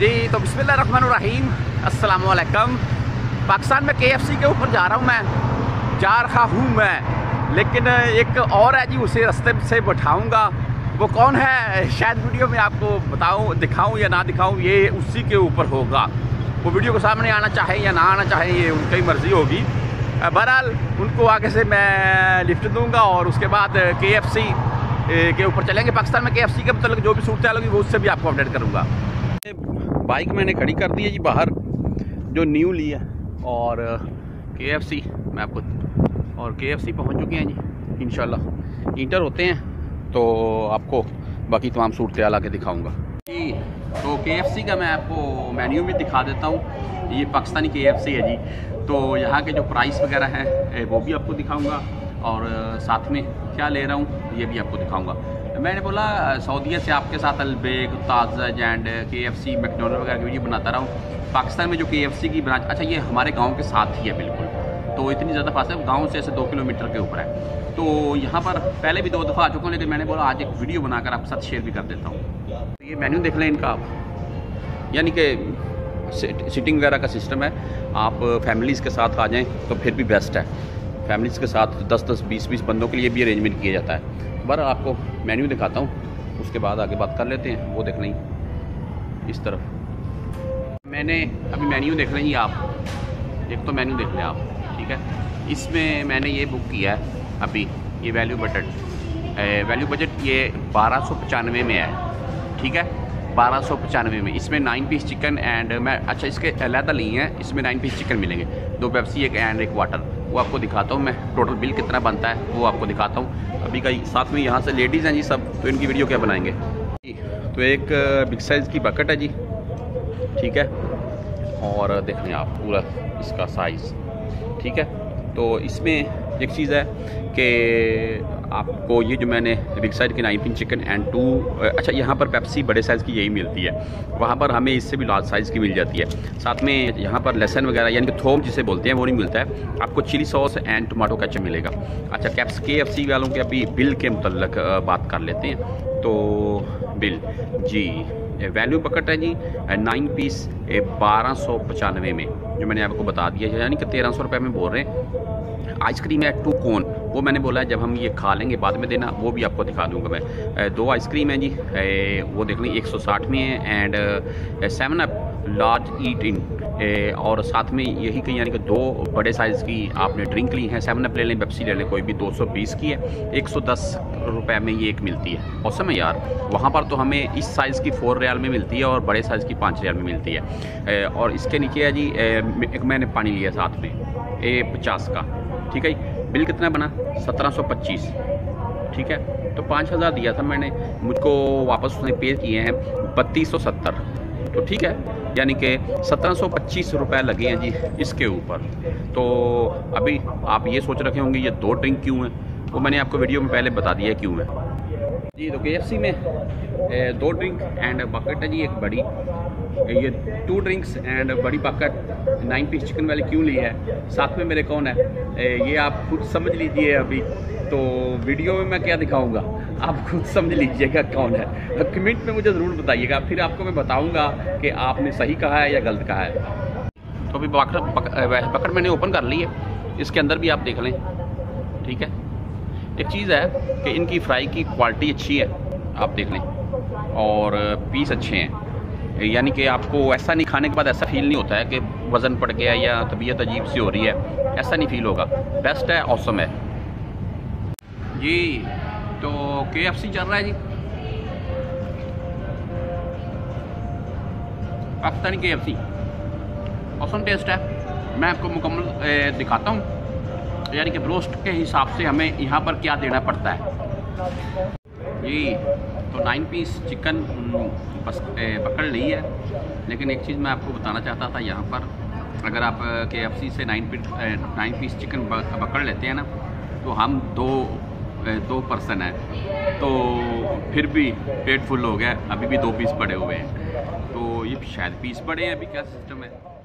जी तो बिस्मिल्लाहिर्रहमानिर्रहीम, अस्सलामुअलैकुम। पाकिस्तान में KFC के ऊपर जा रहा हूँ मैं, लेकिन एक और है जी, उसे रास्ते से बैठाऊँगा। वो कौन है शायद वीडियो में आपको बताऊँ, दिखाऊँ या ना दिखाऊँ, ये उसी के ऊपर होगा। वो वीडियो के सामने आना चाहे या ना आना चाहे, ये उनकी मर्ज़ी होगी। बहरहाल उनको आगे से मैं लिफ्ट दूँगा और उसके बाद KFC के ऊपर चलेंगे। पाकिस्तान में KFC के मतलब जो भी सूरत होगी वो उससे भी आपको अपडेट करूँगा। बाइक मैंने खड़ी कर दी है जी बाहर, जो न्यू ली है, और KFC मैं आपको, और KFC पहुँच चुके हैं जी। इंशाल्लाह इंटर होते हैं तो आपको बाकी तमाम सूरत आगे दिखाऊँगा जी। तो KFC का मैं आपको मेन्यू भी दिखा देता हूँ। ये पाकिस्तानी KFC है जी, तो यहाँ के जो प्राइस वगैरह हैं वो भी आपको दिखाऊँगा, और साथ में क्या ले रहा हूँ ये भी आपको दिखाऊंगा। मैंने बोला सऊदीया से आपके साथ अलबेग, ताज़ा एंड KFC, मैकडोनल्ड वगैरह की वीडियो बनाता रहा हूँ। पाकिस्तान में जो KFC की ब्रांच, अच्छा ये हमारे गांव के साथ ही है बिल्कुल, तो इतनी ज़्यादा फासला गांव से ऐसे 2 किलोमीटर के ऊपर है। तो यहाँ पर पहले भी 2 दफ़ा आ चुका हूँ, लेकिन मैंने बोला आज एक वीडियो बनाकर आपके साथ शेयर भी कर देता हूँ। तो ये मेन्यू देख लें इनका आप, यानी कि सीटिंग वगैरह का सिस्टम है। आप फैमिलीज़ के साथ आ जाएँ तो फिर भी बेस्ट है। फैमिलीज़ के साथ 10-10, 20-20 बंदों के लिए भी अरेंजमेंट किया जाता है। बहर आपको मेन्यू दिखाता हूँ, उसके बाद आगे बात कर लेते हैं। वो देख लें इस तरफ, मैंने अभी मेन्यू देख लें आप, एक तो मेन्यू देख लें आप, ठीक है। इसमें मैंने ये बुक किया है अभी, ये वैल्यू बजट ये 1295 में है, ठीक है, 1295 में। इसमें 9 पीस चिकन एंड, मैं अच्छा इसके अलहदा लिए हैं, इसमें 9 पीस चिकन मिलेंगे, 2 पेप्सी एंड 1 वाटर। वो आपको दिखाता हूँ मैं, टोटल बिल कितना बनता है वो आपको दिखाता हूँ अभी। कई साथ में यहाँ से लेडीज़ हैं जी सब, तो इनकी वीडियो क्या बनाएंगे। तो एक बिग साइज़ की बकेट है जी, ठीक है, और देख लें आप पूरा इसका साइज़, ठीक है। तो इसमें एक चीज़ है कि आपको ये जो मैंने बिग साइज़ की 9 पीस चिकन एंड 2, अच्छा यहाँ पर पेप्सी बड़े साइज़ की यही मिलती है, वहाँ पर हमें इससे भी लार्ज साइज़ की मिल जाती है। साथ में यहाँ पर लहसन वगैरह यानी कि थोम जिसे बोलते हैं वो नहीं मिलता है, आपको chilli sauce and tomato ketchup मिलेगा। अच्छा KFC वालों के अभी बिल के मुतल्लक बात कर लेते हैं। तो बिल जी वैल्यू पकट है जी 9 पीस 1295 में, जो मैंने आपको बता दिया, यानी कि 1300 रुपये में बोल रहे हैं। आइसक्रीम है 2 कोन, वो मैंने बोला है जब हम ये खा लेंगे बाद में देना, वो भी आपको दिखा दूंगा मैं। 2 आइसक्रीम है जी, वो देख लें 160 में है, and 7UP large eat in, और साथ में यही कि यानी कि 2 बड़े साइज़ की आपने ड्रिंक ली हैं। 7UP ले लें, पेप्सी ले लें कोई भी, 220 की है, 110 रुपये में ये एक मिलती है। औसम है यार, वहाँ पर तो हमें इस साइज़ की 4 रियाल में मिलती है और बड़े साइज़ की 5 रियाल में मिलती है। और इसके नीचे है जी एक मैंने पानी लिया साथ में 50 का, ठीक है। बिल कितना बना 1725, ठीक है। तो 5000 दिया था मैंने, मुझको वापस उसने पे किए हैं 3270, तो ठीक है, यानी कि 1725 रुपये लगे हैं जी इसके ऊपर। तो अभी आप ये सोच रखे होंगे ये 2 ड्रिंक क्यों है, वो मैंने आपको वीडियो में पहले बता दिया क्यों है जी। तो KFC में 2 ड्रिंक एंड बकेट है जी, एक बड़ी, ये 2 ड्रिंक्स एंड बड़ी पकड़ 9 पीस चिकन वाली क्यों ली है, साथ में मेरे कौन है ये आप खुद समझ लीजिए। अभी तो वीडियो में मैं क्या दिखाऊंगा आप खुद समझ लीजिएगा कौन है, कमेंट में मुझे ज़रूर बताइएगा, फिर आपको मैं बताऊंगा कि आपने सही कहा है या गलत कहा है। तो अभी पकड़ मैंने ओपन कर ली है, इसके अंदर भी आप देख लें, ठीक है। एक चीज़ है कि इनकी फ्राई की क्वालिटी अच्छी है, आप देख लें, और पीस अच्छे हैं, यानी कि आपको ऐसा नहीं, खाने के बाद ऐसा फील नहीं होता है कि वज़न पड़ गया या तबीयत अजीब सी हो रही है, ऐसा नहीं फील होगा। बेस्ट है, ऑसम है जी। तो KFC चल रहा है जी, पाकिस्तानी KFC, ऑसम टेस्ट है। मैं आपको मुकम्मल दिखाता हूँ, यानी कि ब्रोस्ट के हिसाब से हमें यहाँ पर क्या देना पड़ता है जी। तो 9 पीस चिकन बस पकड़ ली है, लेकिन एक चीज़ मैं आपको बताना चाहता था, यहाँ पर अगर आप KFC से 9 पीस चिकन पकड़ लेते हैं ना, तो हम दो पर्सन हैं, तो फिर भी पेट फुल हो गया, अभी भी 2 पीस पड़े हुए हैं। तो ये शायद पीस पड़े हैं, अभी क्या सिस्टम है।